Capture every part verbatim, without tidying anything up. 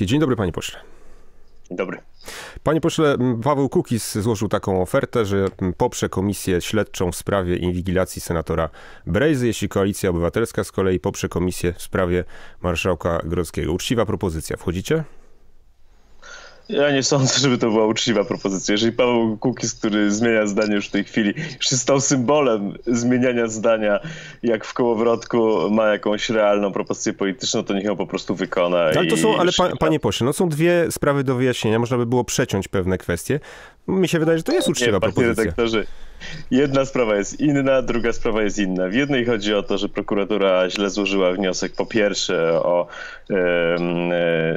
Dzień dobry, panie pośle. Dobry. Panie pośle, Paweł Kukiz złożył taką ofertę, że poprze komisję śledczą w sprawie inwigilacji senatora Brejzy, jeśli Koalicja Obywatelska z kolei poprze komisję w sprawie marszałka Grodzkiego. Uczciwa propozycja. Wchodzicie? Ja nie sądzę, żeby to była uczciwa propozycja. Jeżeli Paweł Kukiz, który zmienia zdanie już w tej chwili, już stał symbolem zmieniania zdania, jak w kołowrotku, ma jakąś realną propozycję polityczną, to niech ją po prostu wykona. Ale, to są, ale pa, panie pośle, no są dwie sprawy do wyjaśnienia. Można by było przeciąć pewne kwestie. Mi się wydaje, że to jest uczciwa nie, propozycja. Redaktorze, jedna sprawa jest inna, druga sprawa jest inna. W jednej chodzi o to, że prokuratura źle złożyła wniosek, po pierwsze o e,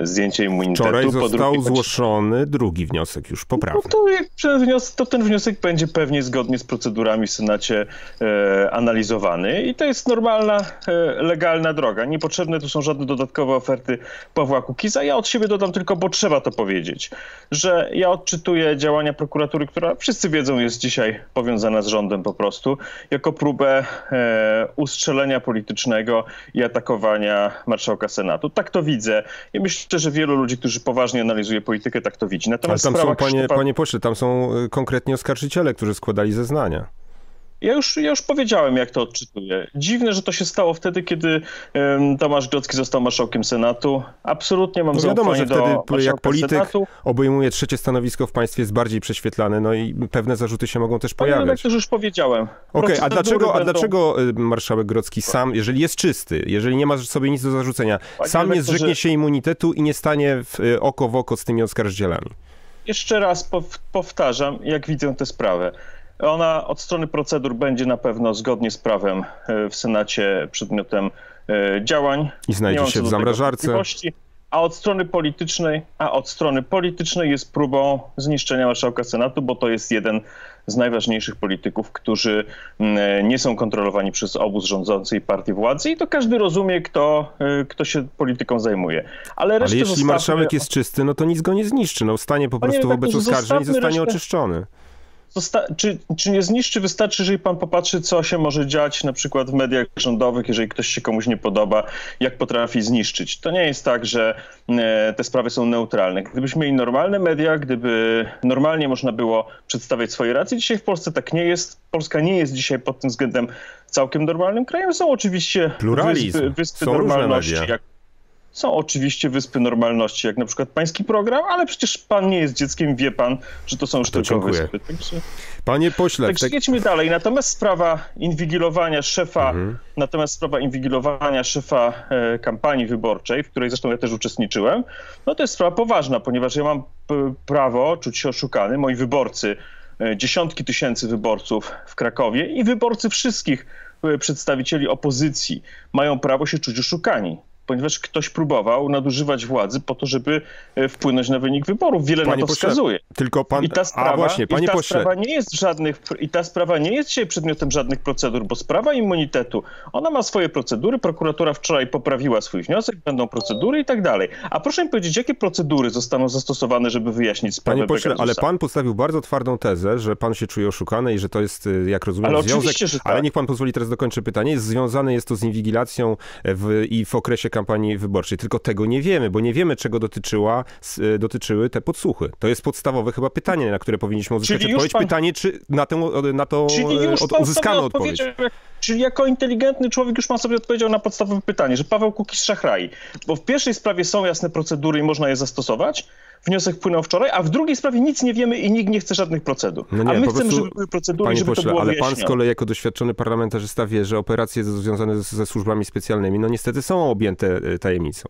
e, zdjęcie immunitetu. Wczoraj został po złożony chodzi... drugi wniosek już poprawny. No to, jak wniosek, to ten wniosek będzie pewnie zgodnie z procedurami w Senacie e, analizowany i to jest normalna, e, legalna droga. Niepotrzebne tu są żadne dodatkowe oferty Pawła Kukiza. Ja od siebie dodam tylko, bo trzeba to powiedzieć, że ja odczytuję działania prokuratury, która wszyscy wiedzą jest dzisiaj powiązana z rządem po prostu, jako próbę e, ustrzelenia politycznego i atakowania marszałka Senatu. Tak to widzę. Ja myślę, że wielu ludzi, którzy poważnie analizuje politykę, tak to widzi. Natomiast ale tam są, panie, Krzysztofa... panie pośle, tam są konkretnie oskarżyciele, którzy składali zeznania. Ja już, ja już powiedziałem, jak to odczytuję. Dziwne, że to się stało wtedy, kiedy um, Tomasz Grodzki został marszałkiem Senatu. Absolutnie mam no wiadomo, że wtedy do jak polityk Senatu. Obejmuje trzecie stanowisko w państwie, jest bardziej prześwietlany, no i pewne zarzuty się mogą też pojawiać. Ale tak też już powiedziałem. Okej, okay, a, dlaczego, będą... a dlaczego marszałek Grodzki sam, jeżeli jest czysty, jeżeli nie ma sobie nic do zarzucenia, Panie sam nie zrzeknie że... się immunitetu i nie stanie w, oko w oko z tymi oskarżycielami? Jeszcze raz powtarzam, jak widzę tę sprawę. Ona od strony procedur będzie na pewno zgodnie z prawem w Senacie przedmiotem działań. I znajdzie się w zamrażarce. A od strony politycznej, a od strony politycznej jest próbą zniszczenia marszałka Senatu, bo to jest jeden z najważniejszych polityków, którzy nie są kontrolowani przez obóz rządzący i partię władzy i to każdy rozumie, kto, kto się polityką zajmuje. Ale, resztę Ale jeśli zostawmy... marszałek jest czysty, no to nic go nie zniszczy. No stanie po Panie prostu tak, wobec oskarżeń i zostanie resztę... oczyszczony. Czy, czy nie zniszczy? Wystarczy, jeżeli pan popatrzy, co się może dziać na przykład w mediach rządowych, jeżeli ktoś się komuś nie podoba, jak potrafi zniszczyć. To nie jest tak, że te sprawy są neutralne. Gdybyśmy mieli normalne media, gdyby normalnie można było przedstawiać swoje racje, dzisiaj w Polsce tak nie jest. Polska nie jest dzisiaj pod tym względem całkiem normalnym krajem. Są oczywiście pluralizm. wyspy, wyspy są normalności, jak Są oczywiście wyspy normalności, jak na przykład pański program, ale przecież pan nie jest dzieckiem, wie pan, że to są już to tylko dziękuję. wyspy. Także, Panie pośle... Także tak... jedźmy dalej. Natomiast sprawa inwigilowania szefa, mhm. natomiast sprawa inwigilowania szefa e, kampanii wyborczej, w której zresztą ja też uczestniczyłem, no to jest sprawa poważna, ponieważ ja mam prawo czuć się oszukany, moi wyborcy, e, dziesiątki tysięcy wyborców w Krakowie i wyborcy wszystkich e, przedstawicieli opozycji mają prawo się czuć oszukani. Ponieważ ktoś próbował nadużywać władzy po to, żeby wpłynąć na wynik wyborów. Wiele panie na to pośle, wskazuje. Tylko pan... I ta sprawa, A właśnie, panie i ta pośle. Sprawa nie jest żadnych, I ta sprawa nie jest dzisiaj przedmiotem żadnych procedur, bo sprawa immunitetu, ona ma swoje procedury. Prokuratura wczoraj poprawiła swój wniosek, będą procedury i tak dalej. A proszę mi powiedzieć, jakie procedury zostaną zastosowane, żeby wyjaśnić sprawę Panie pośle, Pegasusa? Ale pan postawił bardzo twardą tezę, że pan się czuje oszukany i że to jest, jak rozumiem, ale związek... Oczywiście, że tak. Ale niech pan pozwoli, teraz dokończę pytanie. Jest związane jest to z inwigilacją w, i w okresie kampanii wyborczej. Tylko tego nie wiemy, bo nie wiemy, czego dotyczyła, dotyczyły te podsłuchy. To jest podstawowe chyba pytanie, na które powinniśmy uzyskać czyli odpowiedź. Pan... Pytanie, czy na, tę, na to od, uzyskano odpowiedź. Czyli jako inteligentny człowiek już pan sobie odpowiedział na podstawowe pytanie, że Paweł Kukiz szachrai. Bo w pierwszej sprawie są jasne procedury i można je zastosować. Wniosek wpłynął wczoraj, a w drugiej sprawie nic nie wiemy i nikt nie chce żadnych procedur. No nie, a my chcemy, prostu, żeby były procedury, panie żeby pośle, to było ale wyjaśnione. Pan z kolei jako doświadczony parlamentarzysta wie, że operacje związane ze, ze służbami specjalnymi no niestety są objęte tajemnicą.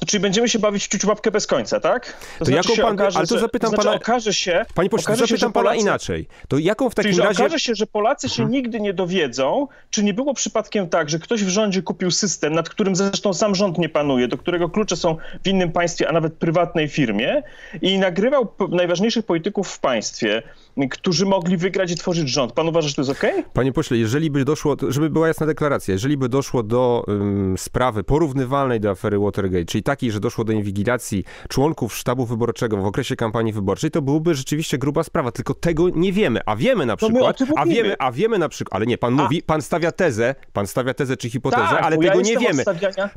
To czyli będziemy się bawić w ciuciu babkę bez końca, tak? To, to znaczy jaką pan, okaże, ale to zapytam że, pana... Znaczy okaże się, Panie pośle, okaże zapytam się, że Polacy, pana inaczej. To jaką w takim czyli, że razie... okaże się, że Polacy się hmm. nigdy nie dowiedzą, czy nie było przypadkiem tak, że ktoś w rządzie kupił system, nad którym zresztą sam rząd nie panuje, do którego klucze są w innym państwie, a nawet prywatnej firmie i nagrywał najważniejszych polityków w państwie, którzy mogli wygrać i tworzyć rząd. Pan uważa, że to jest okej? Okay? Panie pośle, jeżeli by doszło, żeby była jasna deklaracja, jeżeli by doszło do um, sprawy porównywalnej do afery Watergate, Dieselgate, czyli taki, że doszło do inwigilacji członków sztabu wyborczego w okresie kampanii wyborczej, to byłby rzeczywiście gruba sprawa, tylko tego nie wiemy. A wiemy na przykład, no a wiemy, a wiemy na przykład, ale nie, pan a. mówi, pan stawia tezę, pan stawia tezę czy hipotezę, tak, ale tego ja nie wiemy.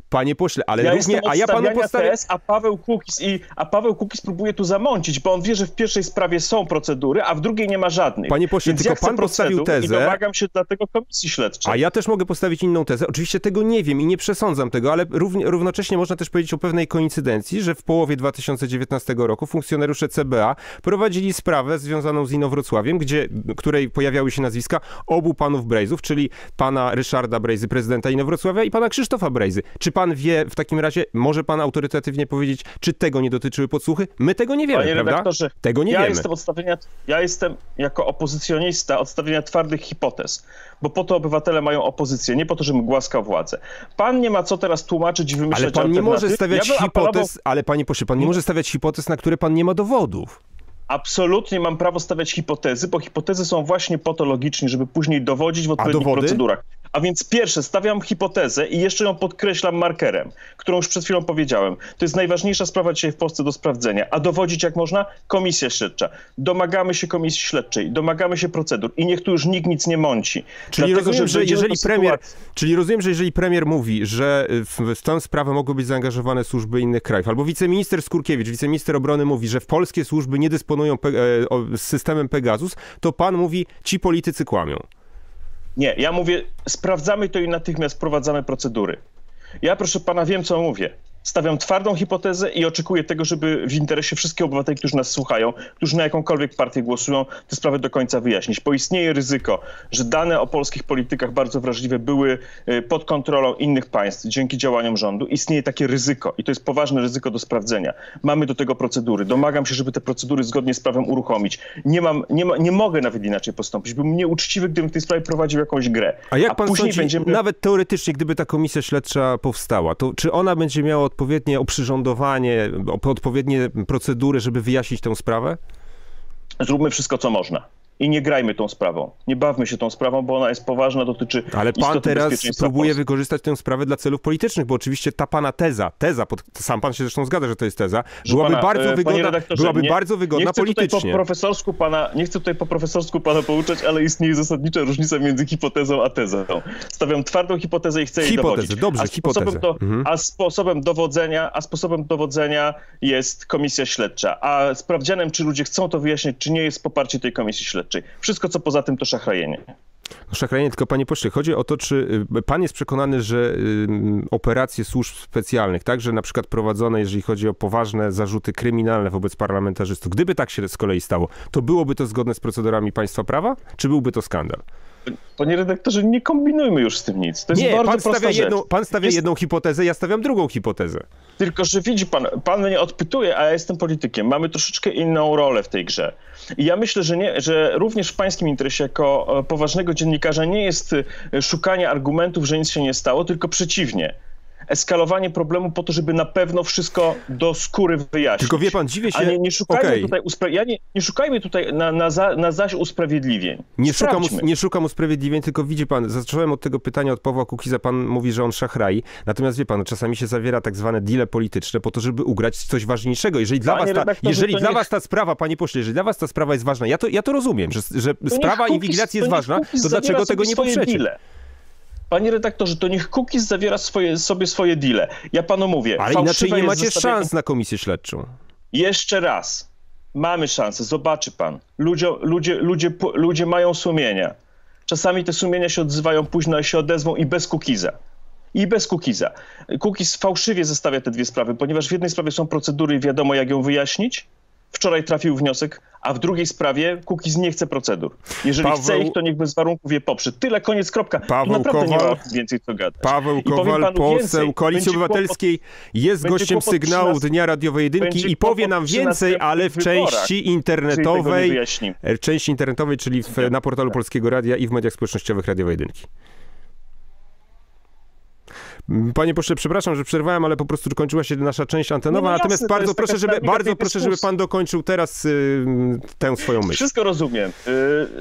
Panie pośle, ale ja również, a ja panu podstawiam... Tez, a Paweł Kukiz i a Paweł Kukiz próbuje tu zamącić, bo on wie, że w pierwszej sprawie są procedury, a w drugiej nie ma żadnych. Panie pośle, Więc tylko ja pan postawił tezę. I domagam się dlatego komisji śledczej. A ja też mogę postawić inną tezę. Oczywiście tego nie wiem i nie przesądzam tego, ale równocześnie można też powiedzieć o pewnej koincydencji, że w połowie dwa tysiące dziewiętnastego roku funkcjonariusze C B A prowadzili sprawę związaną z Inowrocławiem, gdzie, której pojawiały się nazwiska obu panów Brejzów, czyli pana Ryszarda Brejzy, prezydenta Inowrocławia, i pana Krzysztofa Brejzy. Czy pan wie w takim razie, może pan autorytatywnie powiedzieć, czy tego nie dotyczyły podsłuchy? My tego nie wiemy, Panie prawda? Tego nie ja wiemy. Jestem odstawienia, ja jestem jako opozycjonista odstawienia twardych hipotez, bo po to obywatele mają opozycję, nie po to, żebym głaskał władzę. Pan nie ma co teraz tłumaczyć i wymyślać. Ale pan nie może stawiać ja hipotez, apelował... ale panie pośle, pan nie może stawiać hipotez, na które pan nie ma dowodów. Absolutnie mam prawo stawiać hipotezy, bo hipotezy są właśnie po to logicznie, żeby później dowodzić w odpowiednich procedurach. A więc pierwsze, stawiam hipotezę i jeszcze ją podkreślam markerem, którą już przed chwilą powiedziałem. To jest najważniejsza sprawa dzisiaj w Polsce do sprawdzenia. A dowodzić jak można? Komisja śledcza. Domagamy się komisji śledczej, domagamy się procedur i niech tu już nikt nic nie mąci. Czyli, Dlatego, rozumiem, że jeżeli premier, czyli rozumiem, że jeżeli premier mówi, że w, w tę sprawę mogły być zaangażowane służby innych krajów, albo wiceminister Skurkiewicz, wiceminister obrony mówi, że w polskie służby nie dysponują pe, e, systemem Pegasus, to pan mówi, ci politycy kłamią. Nie, ja mówię, sprawdzamy to i natychmiast wprowadzamy procedury. Ja, proszę pana, wiem, co mówię. Stawiam twardą hipotezę i oczekuję tego, żeby w interesie wszystkich obywateli, którzy nas słuchają, którzy na jakąkolwiek partię głosują, tę sprawę do końca wyjaśnić. Bo istnieje ryzyko, że dane o polskich politykach bardzo wrażliwe były pod kontrolą innych państw dzięki działaniom rządu. Istnieje takie ryzyko i to jest poważne ryzyko do sprawdzenia. Mamy do tego procedury. Domagam się, żeby te procedury zgodnie z prawem uruchomić. Nie mam, nie, ma, nie mogę nawet inaczej postąpić. Byłbym nieuczciwy, gdybym w tej sprawie prowadził jakąś grę. A jak pan sądzi, będziemy... nawet teoretycznie, gdyby ta komisja śledcza powstała, to czy ona będzie miała odpowiednie oprzyrządowanie, odpowiednie procedury, żeby wyjaśnić tę sprawę? Zróbmy wszystko, co można. I nie grajmy tą sprawą. Nie bawmy się tą sprawą, bo ona jest poważna, dotyczy Ale pan teraz próbuje Polski. wykorzystać tę sprawę dla celów politycznych, bo oczywiście ta pana teza, teza, pod, sam pan się zresztą zgadza, że to jest teza, byłaby pana, bardzo wygodna, byłaby nie, bardzo wygodna nie politycznie. Tutaj po profesorsku pana, nie chcę tutaj po profesorsku pana pouczać, ale istnieje zasadnicza różnica między hipotezą a tezą. Stawiam twardą hipotezę i chcę hipotezę, jej dowodzić. Dobrze, a hipotezę. Do, mhm. A sposobem dowodzenia, a sposobem dowodzenia jest komisja śledcza. A sprawdzianem, czy ludzie chcą to wyjaśnić, czy nie, jest poparcie tej komisji śledczej. Wszystko, co poza tym, to szachrajenie. Szachrajenie, tylko panie pośle, chodzi o to, czy pan jest przekonany, że operacje służb specjalnych, także na przykład prowadzone, jeżeli chodzi o poważne zarzuty kryminalne wobec parlamentarzystów, gdyby tak się z kolei stało, to byłoby to zgodne z procedurami państwa prawa, czy byłby to skandal? Panie redaktorze, nie kombinujmy już z tym nic. To jest nie, bardzo pan prosta stawia rzecz. Jedną, pan stawia jest... jedną hipotezę, ja stawiam drugą hipotezę. Tylko, że widzi pan, pan mnie odpytuje, a ja jestem politykiem. Mamy troszeczkę inną rolę w tej grze. I ja myślę, że, nie, że również w pańskim interesie jako poważnego dziennikarza nie jest szukanie argumentów, że nic się nie stało, tylko przeciwnie. Eskalowanie problemu po to, żeby na pewno wszystko do skóry wyjaśnić. Tylko wie pan, dziwię się... A nie, nie szukajmy okay. tutaj, uspra... ja nie, nie szukajmy tutaj na, na, za, na zaś usprawiedliwień. Nie szukam, nie szukam usprawiedliwień, tylko widzi pan, zacząłem od tego pytania od Pawła Kukiza, pan mówi, że on szachrai, natomiast wie pan, czasami się zawiera tak zwane deale polityczne po to, żeby ugrać coś ważniejszego. Jeżeli dla was ta, jeżeli dla niech... was ta sprawa, panie pośle, jeżeli dla was ta sprawa jest ważna, ja to, ja to rozumiem, że, że to sprawa inwigilacji jest ważna, to dlaczego tego nie poprzecie? Deale. Panie redaktorze, to niech Kukiz zawiera swoje, sobie swoje deale. Ja panu mówię... Ale inaczej nie macie zostawienia... szans na komisję śledczą. Jeszcze raz. Mamy szansę. Zobaczy pan. Ludzie, ludzie, ludzie, ludzie mają sumienia. Czasami te sumienia się odzywają późno, się odezwą i bez Kukiza. I bez Kukiza. Kukiz fałszywie zestawia te dwie sprawy, ponieważ w jednej sprawie są procedury i wiadomo, jak ją wyjaśnić. Wczoraj trafił wniosek, a w drugiej sprawie Kukiz nie chce procedur. Jeżeli Paweł... chce ich, to niech bez warunków je poprze. Tyle, koniec, kropka. Paweł naprawdę Kowal... nie ma więcej co gadać. Paweł Kowal, poseł Koalicji Obywatelskiej, jest gościem Sygnału trzynastego Dnia Radiowej Jedynki i powie nam więcej, ale w części internetowej, części internetowej, czyli w, na portalu Polskiego Radia i w mediach społecznościowych Radiowej Jedynki. Panie pośle, przepraszam, że przerwałem, ale po prostu kończyła się nasza część antenowa, no no natomiast jasne, bardzo proszę, żeby, bardzo proszę, żeby pan dokończył teraz y, tę swoją myśl. Wszystko rozumiem.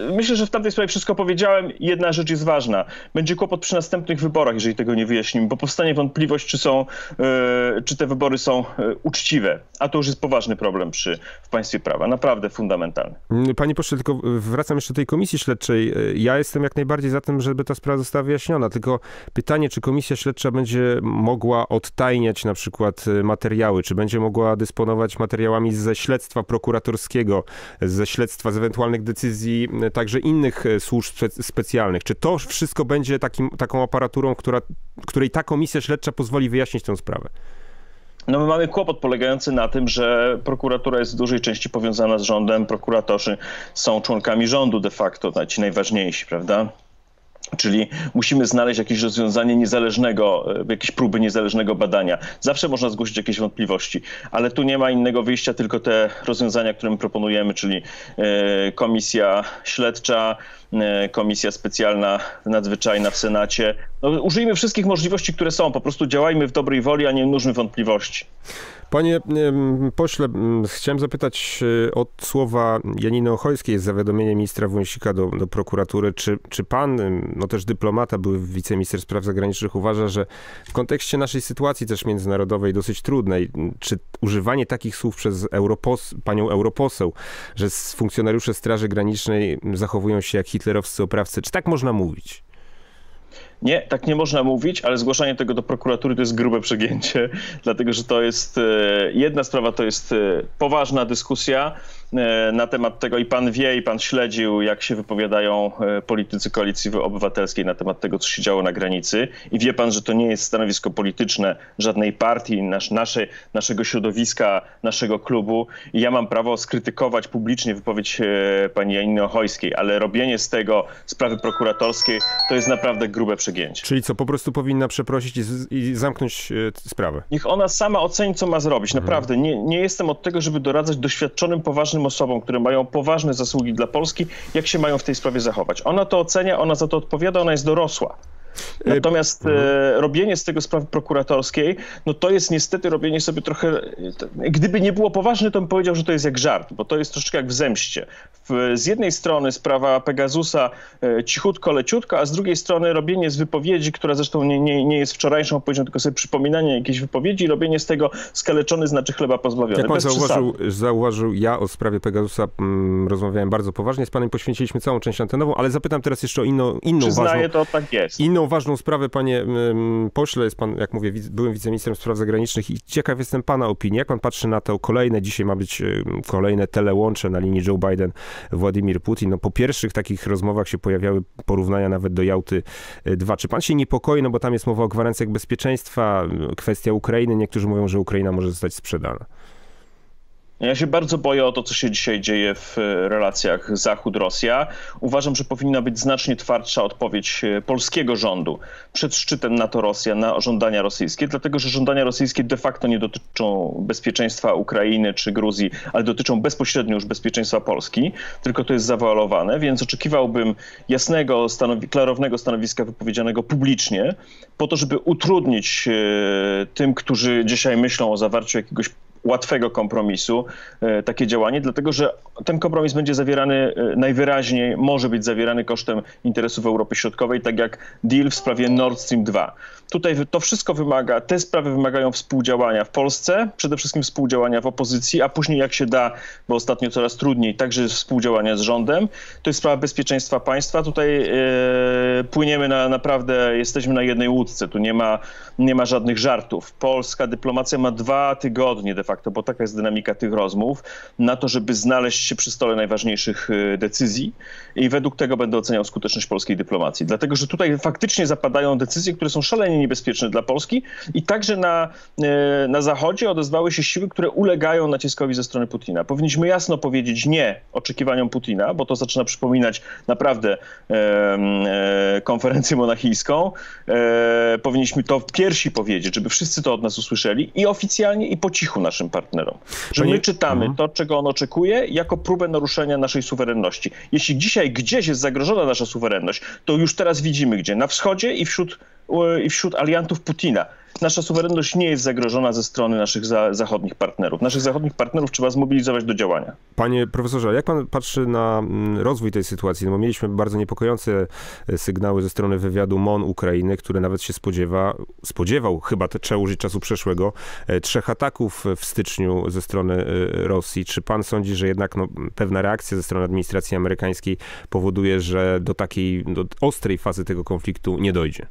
Y, myślę, że w tamtej sprawie wszystko powiedziałem. Jedna rzecz jest ważna. Będzie kłopot przy następnych wyborach, jeżeli tego nie wyjaśnimy, bo powstanie wątpliwość, czy są, y, czy te wybory są y, uczciwe, a to już jest poważny problem przy, w państwie prawa. Naprawdę fundamentalny. Panie pośle, tylko wracam jeszcze do tej komisji śledczej. Ja jestem jak najbardziej za tym, żeby ta sprawa została wyjaśniona, tylko pytanie, czy komisja śledcza będzie mogła odtajniać na przykład materiały, czy będzie mogła dysponować materiałami ze śledztwa prokuratorskiego, ze śledztwa, z ewentualnych decyzji także innych służb specjalnych. Czy to wszystko będzie takim, taką aparaturą, która, której ta komisja śledcza pozwoli wyjaśnić tę sprawę? No my mamy kłopot polegający na tym, że prokuratura jest w dużej części powiązana z rządem, prokuratorzy są członkami rządu de facto, ci najważniejsi, prawda? Czyli musimy znaleźć jakieś rozwiązanie niezależnego, jakieś próby niezależnego badania. Zawsze można zgłosić jakieś wątpliwości, ale tu nie ma innego wyjścia, tylko te rozwiązania, które my proponujemy, czyli komisja śledcza, komisja specjalna, nadzwyczajna w Senacie. No, użyjmy wszystkich możliwości, które są. Po prostu działajmy w dobrej woli, a nie mnóżmy wątpliwości. Panie pośle, chciałem zapytać od słowa Janiny Ochojskiej z zawiadomienia ministra Wąsika do, do prokuratury. Czy, czy pan, no też dyplomata, były wiceminister spraw zagranicznych, uważa, że w kontekście naszej sytuacji też międzynarodowej dosyć trudnej, czy używanie takich słów przez europos, panią europoseł, że funkcjonariusze Straży Granicznej zachowują się jak hitlerowscy oprawcy, czy tak można mówić? Nie, tak nie można mówić, ale zgłaszanie tego do prokuratury to jest grube przegięcie, dlatego że to jest, jedna sprawa to jest poważna dyskusja na temat tego i pan wie, i pan śledził, jak się wypowiadają politycy Koalicji Obywatelskiej na temat tego, co się działo na granicy i wie pan, że to nie jest stanowisko polityczne żadnej partii, nas, nasze, naszego środowiska, naszego klubu i ja mam prawo skrytykować publicznie wypowiedź pani Janiny Ochojskiej, ale robienie z tego sprawy prokuratorskiej to jest naprawdę grube przegięcie. Czyli co, po prostu powinna przeprosić i, z, i zamknąć sprawę? Niech ona sama oceni, co ma zrobić. Naprawdę, mhm. nie, nie jestem od tego, żeby doradzać doświadczonym, poważnym osobom, które mają poważne zasługi dla Polski, jak się mają w tej sprawie zachować. Ona to ocenia, ona za to odpowiada, ona jest dorosła. Natomiast e, robienie z tego sprawy prokuratorskiej, no to jest niestety robienie sobie trochę... Gdyby nie było poważne, to bym powiedział, że to jest jak żart, bo to jest troszeczkę jak w zemście. W, z jednej strony sprawa Pegasusa e, cichutko, leciutko, a z drugiej strony robienie z wypowiedzi, która zresztą nie, nie, nie jest wczorajszą odpowiedzią, tylko sobie przypominanie jakiejś wypowiedzi i robienie z tego skaleczony znaczy chleba pozbawiony. Jak pan zauważył, zauważył, ja o sprawie Pegasusa mm, rozmawiałem bardzo poważnie, z panem poświęciliśmy całą część antenową, ale zapytam teraz jeszcze o inną, inną Przyznaję, ważną... Przyznaję, to tak jest. Inną ważną sprawę, panie pośle, jest pan, jak mówię, byłym wiceministrem spraw zagranicznych i ciekaw jestem pana opinii. Jak pan patrzy na to kolejne, dzisiaj ma być kolejne telełącze na linii Joe Biden-Władimir Putin. No, po pierwszych takich rozmowach się pojawiały porównania nawet do Jałty dwa. Czy pan się niepokoi, no bo tam jest mowa o gwarancjach bezpieczeństwa, kwestia Ukrainy. Niektórzy mówią, że Ukraina może zostać sprzedana. Ja się bardzo boję o to, co się dzisiaj dzieje w relacjach Zachód-Rosja. Uważam, że powinna być znacznie twardsza odpowiedź polskiego rządu przed szczytem NATO-Rosja na żądania rosyjskie, dlatego że żądania rosyjskie de facto nie dotyczą bezpieczeństwa Ukrainy czy Gruzji, ale dotyczą bezpośrednio już bezpieczeństwa Polski, tylko to jest zawoalowane, więc oczekiwałbym jasnego, stanowi- klarownego stanowiska wypowiedzianego publicznie po to, żeby utrudnić e, tym, którzy dzisiaj myślą o zawarciu jakiegoś łatwego kompromisu takie działanie, dlatego że ten kompromis będzie zawierany najwyraźniej, może być zawierany kosztem interesów Europy Środkowej, tak jak deal w sprawie Nord Stream dwa. Tutaj to wszystko wymaga, te sprawy wymagają współdziałania w Polsce, przede wszystkim współdziałania w opozycji, a później jak się da, bo ostatnio coraz trudniej, także współdziałania z rządem. To jest sprawa bezpieczeństwa państwa. Tutaj yy, płyniemy na naprawdę, jesteśmy na jednej łódce, tu nie ma, nie ma żadnych żartów. Polska dyplomacja ma dwa tygodnie de facto, bo taka jest dynamika tych rozmów, na to, żeby znaleźć się przy stole najważniejszych decyzji i według tego będę oceniał skuteczność polskiej dyplomacji. Dlatego, że tutaj faktycznie zapadają decyzje, które są szalenie niebezpieczne dla Polski i także na, na Zachodzie odezwały się siły, które ulegają naciskowi ze strony Putina. Powinniśmy jasno powiedzieć nie oczekiwaniom Putina, bo to zaczyna przypominać naprawdę e, e, konferencję monachijską. E, powinniśmy to pierwsi powiedzieć, żeby wszyscy to od nas usłyszeli i oficjalnie i po cichu naszym partnerom. Że Panie... my czytamy to, czego on oczekuje, jako próbę naruszenia naszej suwerenności. Jeśli dzisiaj gdzieś jest zagrożona nasza suwerenność, to już teraz widzimy gdzie. Na wschodzie i wśród i wśród aliantów Putina. Nasza suwerenność nie jest zagrożona ze strony naszych za zachodnich partnerów. Naszych zachodnich partnerów trzeba zmobilizować do działania. Panie profesorze, jak pan patrzy na rozwój tej sytuacji? No bo mieliśmy bardzo niepokojące sygnały ze strony wywiadu M O N Ukrainy, który nawet się spodziewa, spodziewał, chyba trzeba użyć czasu przeszłego, trzech ataków w styczniu ze strony Rosji. Czy pan sądzi, że jednak no, pewna reakcja ze strony administracji amerykańskiej powoduje, że do takiej do ostrej fazy tego konfliktu nie dojdzie?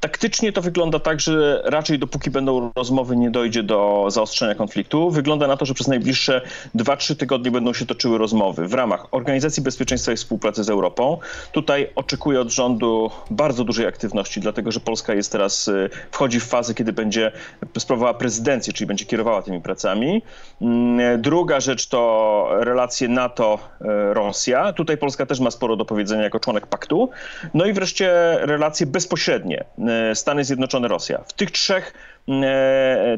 Taktycznie to wygląda tak, że raczej dopóki będą rozmowy, nie dojdzie do zaostrzenia konfliktu. Wygląda na to, że przez najbliższe dwa trzy tygodnie będą się toczyły rozmowy w ramach Organizacji Bezpieczeństwa i Współpracy z Europą. Tutaj oczekuję od rządu bardzo dużej aktywności, dlatego że Polska jest teraz, wchodzi w fazę, kiedy będzie sprawowała prezydencję, czyli będzie kierowała tymi pracami. Druga rzecz to relacje NATO-Rosja. Tutaj Polska też ma sporo do powiedzenia jako członek paktu. No i wreszcie relacje bezpośrednie. Stany Zjednoczone, Rosja. W tych trzech,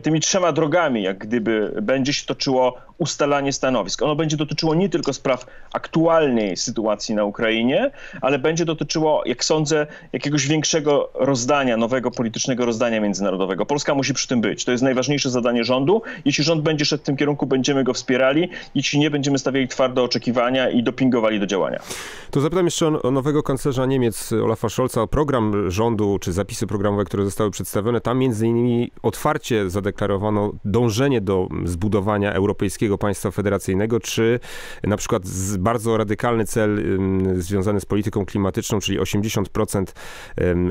tymi trzema drogami, jak gdyby, będzie się toczyło ustalanie stanowisk. Ono będzie dotyczyło nie tylko spraw aktualnej sytuacji na Ukrainie, ale będzie dotyczyło, jak sądzę, jakiegoś większego rozdania, nowego politycznego rozdania międzynarodowego. Polska musi przy tym być. To jest najważniejsze zadanie rządu. Jeśli rząd będzie szedł w tym kierunku, będziemy go wspierali. Jeśli nie, będziemy stawiali twarde oczekiwania i dopingowali do działania. To zapytam jeszcze o nowego kanclerza Niemiec, Olafa Scholza, o program rządu, czy zapisy programowe, które zostały przedstawione. Tam między innymi otwarcie zadeklarowano dążenie do zbudowania europejskiego państwa federacyjnego, czy na przykład bardzo radykalny cel związany z polityką klimatyczną, czyli osiemdziesiąt procent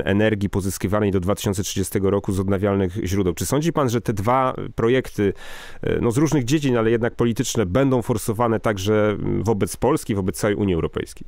energii pozyskiwanej do dwa tysiące trzydziestego roku z odnawialnych źródeł. Czy sądzi pan, że te dwa projekty, no z różnych dziedzin, ale jednak polityczne, będą forsowane także wobec Polski, wobec całej Unii Europejskiej?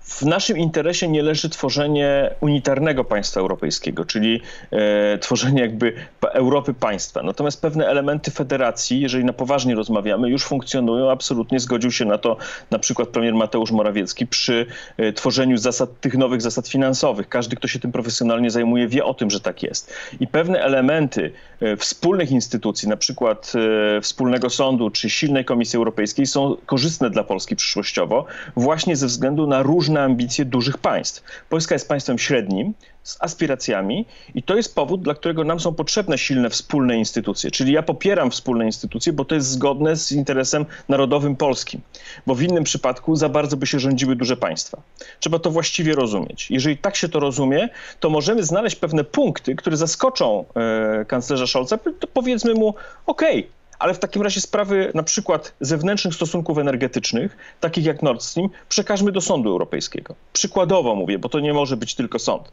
W naszym interesie nie leży tworzenie unitarnego państwa europejskiego, czyli e, tworzenie jakby Europy państwa. Natomiast pewne elementy federacji, jeżeli na poważnie rozmawiamy, już funkcjonują. Absolutnie zgodził się na to na przykład premier Mateusz Morawiecki przy e, tworzeniu zasad, tych nowych zasad finansowych. Każdy, kto się tym profesjonalnie zajmuje, wie o tym, że tak jest. I pewne elementy e, wspólnych instytucji, na przykład e, wspólnego sądu czy silnej Komisji Europejskiej, są korzystne dla Polski przyszłościowo właśnie ze względu na różne na ambicje dużych państw. Polska jest państwem średnim, z aspiracjami i to jest powód, dla którego nam są potrzebne silne wspólne instytucje. Czyli ja popieram wspólne instytucje, bo to jest zgodne z interesem narodowym polskim. Bo w innym przypadku za bardzo by się rządziły duże państwa. Trzeba to właściwie rozumieć. Jeżeli tak się to rozumie, to możemy znaleźć pewne punkty, które zaskoczą e, kanclerza Scholza. To powiedzmy mu, okej, okay, ale w takim razie sprawy na przykład zewnętrznych stosunków energetycznych, takich jak Nord Stream, przekażmy do sądu europejskiego. Przykładowo mówię, bo to nie może być tylko sąd.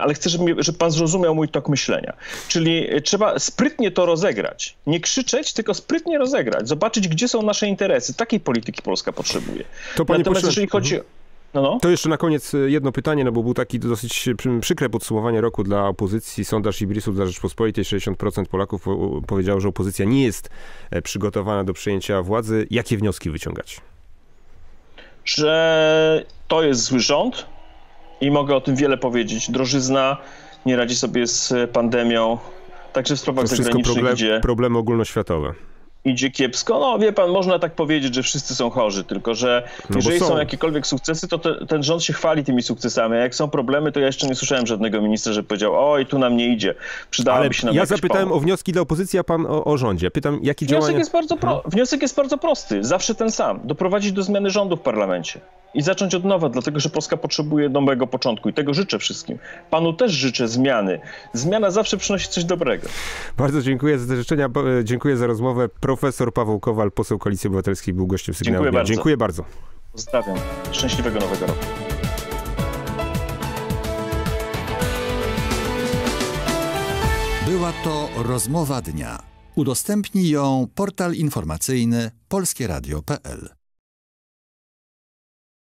Ale chcę, żeby, żeby pan zrozumiał mój tok myślenia. Czyli trzeba sprytnie to rozegrać. Nie krzyczeć, tylko sprytnie rozegrać. Zobaczyć, gdzie są nasze interesy. Takiej polityki Polska potrzebuje. To panie Natomiast jeżeli chodzi... No, no. To jeszcze na koniec jedno pytanie, no bo był taki dosyć przykre podsumowanie roku dla opozycji. Sondaż Ibrisu dla Rzeczpospolitej, sześćdziesiąt procent Polaków powiedziało, że opozycja nie jest przygotowana do przejęcia władzy. Jakie wnioski wyciągać? Że to jest zły rząd i mogę o tym wiele powiedzieć. Drożyzna nie radzi sobie z pandemią, także w sprawach zagranicznych problem, idzie... problemy ogólnoświatowe. Idzie kiepsko. No wie pan, można tak powiedzieć, że wszyscy są chorzy, tylko że no jeżeli są. są jakiekolwiek sukcesy, to te, ten rząd się chwali tymi sukcesami, a jak są problemy, to ja jeszcze nie słyszałem żadnego ministra, że powiedział, oj, tu nam nie idzie, przydałoby się nam ja zapytałem pomoc. O wnioski dla opozycji, a pan o, o rządzie. Pytam, jakie wniosek działania... Jest bardzo pro... Wniosek jest bardzo prosty, zawsze ten sam. Doprowadzić do zmiany rządu w parlamencie i zacząć od nowa, dlatego że Polska potrzebuje nowego początku i tego życzę wszystkim. Panu też życzę zmiany. Zmiana zawsze przynosi coś dobrego. Bardzo dziękuję za te życzenia, dziękuję za rozmowę. Profesor Paweł Kowal, poseł Koalicji Obywatelskiej, był gościem Sygnału. Dziękuję bardzo. Dziękuję bardzo. Pozdrawiam. Szczęśliwego Nowego Roku. Była to rozmowa dnia. Udostępnij ją portal informacyjny polskie radio kropka p l.